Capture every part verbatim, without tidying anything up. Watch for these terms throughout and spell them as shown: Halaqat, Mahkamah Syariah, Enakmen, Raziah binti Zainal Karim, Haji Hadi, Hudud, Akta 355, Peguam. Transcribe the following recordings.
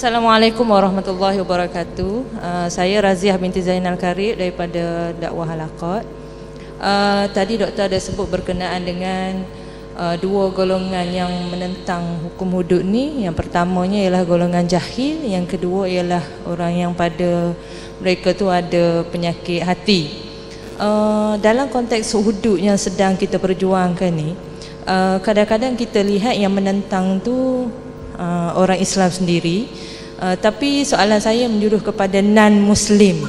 Assalamualaikum warahmatullahi wabarakatuh. uh, Saya Raziah binti Zainal Karim daripada dakwah Halaqat. uh, Tadi doktor ada sebut berkenaan dengan uh, dua golongan yang menentang hukum hudud ni. Yang pertamanya ialah golongan jahil, yang kedua ialah orang yang pada mereka tu ada penyakit hati. Uh, dalam konteks hudud yang sedang kita perjuangkan ni, uh, kadang-kadang kita lihat yang menentang tu uh, orang Islam sendiri, uh, tapi soalan saya menjurus kepada non-Muslim.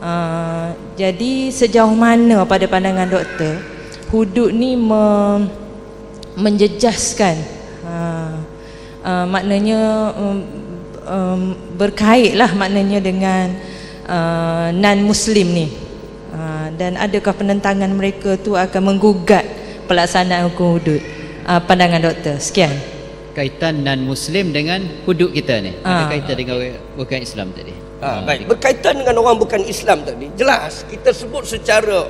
Uh, jadi sejauh mana pada pandangan doktor hudud ni me menjejaskan, uh, uh, maknanya um, um, berkaitlah maknanya dengan uh, non-Muslim ni. Uh, dan adakah penentangan mereka tu akan menggugat pelaksanaan hukum hudud? Uh, pandangan doktor, sekian. Kaitan non-Muslim dengan hudud kita ni, uh, ada kaitan dengan orang bukan Islam tadi. Uh, baik, berkaitan dengan orang bukan Islam tadi, jelas kita sebut secara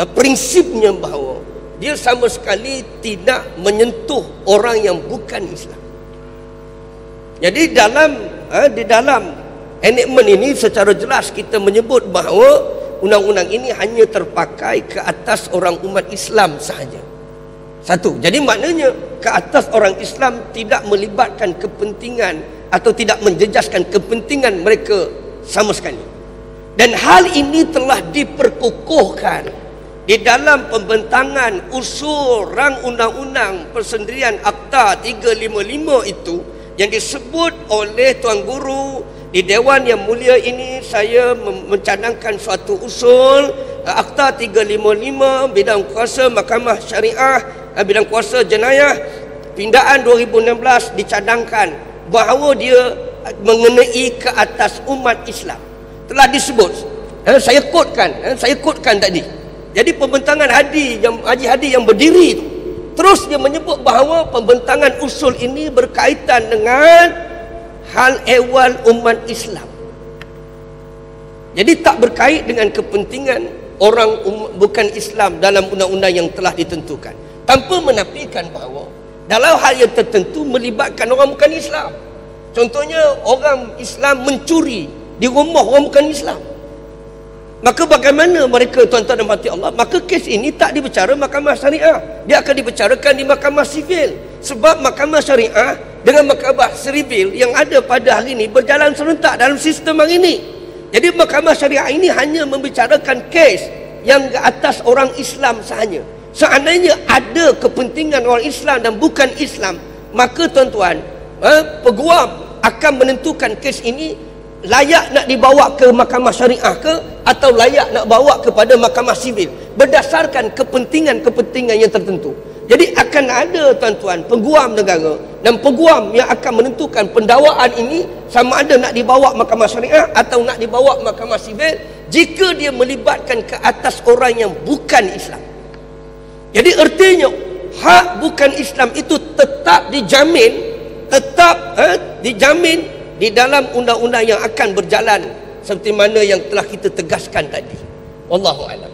uh, prinsipnya bahawa dia sama sekali tidak menyentuh orang yang bukan Islam. Jadi dalam uh, di dalam enakmen ini secara jelas kita menyebut bahawa undang-undang ini hanya terpakai ke atas orang umat Islam sahaja. Satu, jadi maknanya ke atas orang Islam tidak melibatkan kepentingan atau tidak menjejaskan kepentingan mereka sama sekali. Dan hal ini telah diperkukuhkan di dalam pembentangan usul rang undang-undang persendirian Akta tiga lima lima itu yang disebut oleh Tuan Guru. Di Dewan yang mulia ini saya mencanangkan suatu usul Akta tiga lima lima bidang kuasa Mahkamah Syariah, bidang kuasa jenayah pindaan dua ribu enam belas, dicadangkan bahawa dia mengenai ke atas umat Islam. Telah disebut, saya kotkan, saya kotkan tadi. Jadi pembentangan Hadi, yang Haji Hadi yang berdiri itu, terus dia menyebut bahawa pembentangan usul ini berkaitan dengan hal ehwal umat Islam. Jadi tak berkait dengan kepentingan orang um, bukan Islam dalam undang-undang yang telah ditentukan. Tanpa menafikan bahawa dalam hal yang tertentu melibatkan orang bukan Islam. Contohnya orang Islam mencuri di rumah orang bukan Islam. Maka bagaimana mereka, tuan-tuan dan hati Allah, maka kes ini tak dibicara Mahkamah Syariah. Dia akan dibicarakan di Mahkamah Sivil. Sebab Mahkamah Syariah dengan Mahkamah Sivil yang ada pada hari ini berjalan serentak dalam sistem hari ini. Jadi Mahkamah Syariah ini hanya membicarakan kes yang ke atas orang Islam sahaja. Seandainya ada kepentingan orang Islam dan bukan Islam, maka tuan-tuan, eh, peguam akan menentukan kes ini layak nak dibawa ke Mahkamah Syariah ke atau layak nak bawa kepada Mahkamah Sivil berdasarkan kepentingan-kepentingan yang tertentu. Jadi akan ada tuan-tuan peguam negara dan peguam yang akan menentukan pendawaan ini sama ada nak dibawa Mahkamah Syariah atau nak dibawa Mahkamah Sivil jika dia melibatkan ke atas orang yang bukan Islam. Jadi ertinya hak bukan Islam itu tetap dijamin, tetap eh, dijamin di dalam undang-undang yang akan berjalan seperti mana yang telah kita tegaskan tadi. Wallahu a'lam.